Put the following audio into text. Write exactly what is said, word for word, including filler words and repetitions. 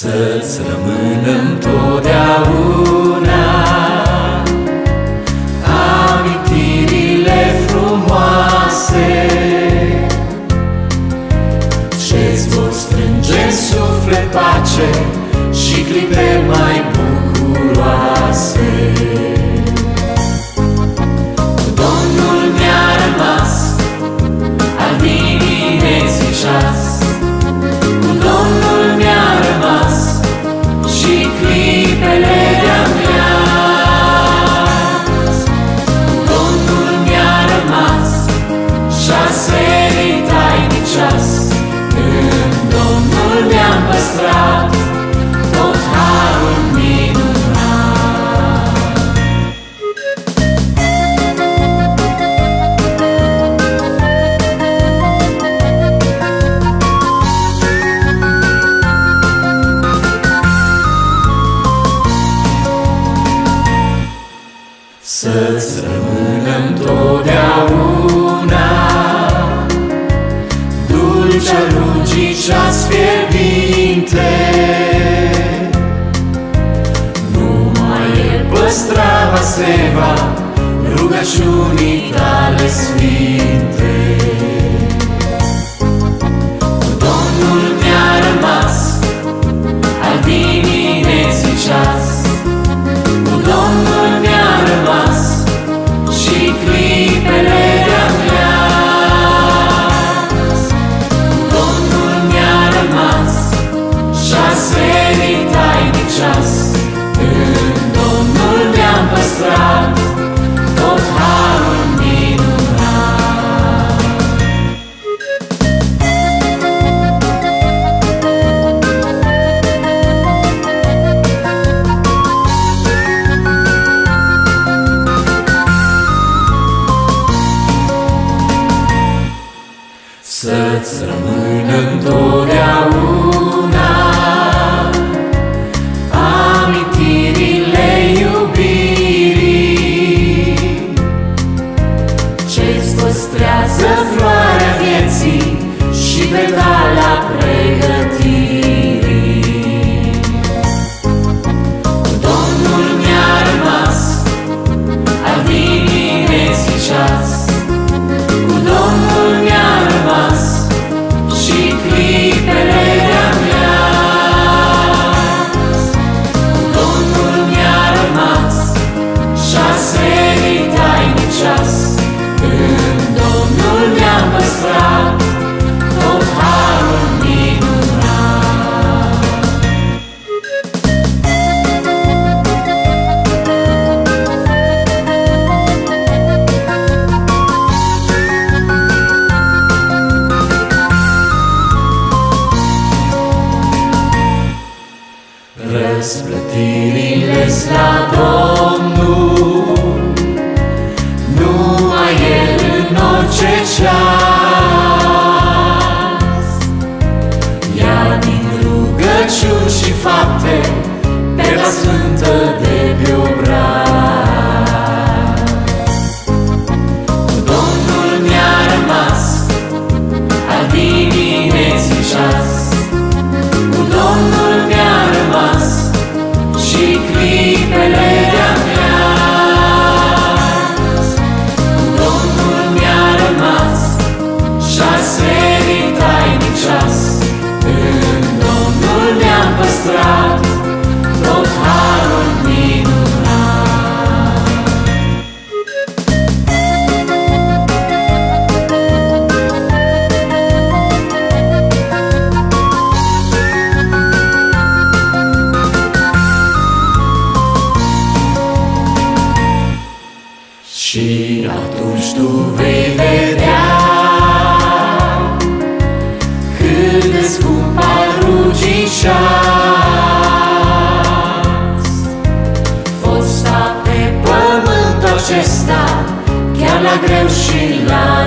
Să-ți rămână întotdeauna amintirile frumoase ce-ți vor strânge în suflet pace și clipe mai bucuroase. Domnul mi-a rămas al dimineții șase. Să-ți rămână întotdeauna dulcea rugii ceas fierbinte. Numai e păstrava seva rugăciunii tale sfinte. Domnul mi-a rămas al dimineții ceas. Să-ți rămână întotdeauna amintirile iubirii ce-ți păstrează floarea vieții și petala pregătirii. Domnul mi-a rămas al dimineții ceas. Răsplătirile-s la Domnul, numai El în orice ceas. Ia din rugăciuni și fapte pe la sfântă de pe obraz. Domnul mi-a rămas al dimineții ceas. Și atunci tu vei vedea cât de scump al rugii ceas. Fosta pe pământ acesta, chiar la greu și la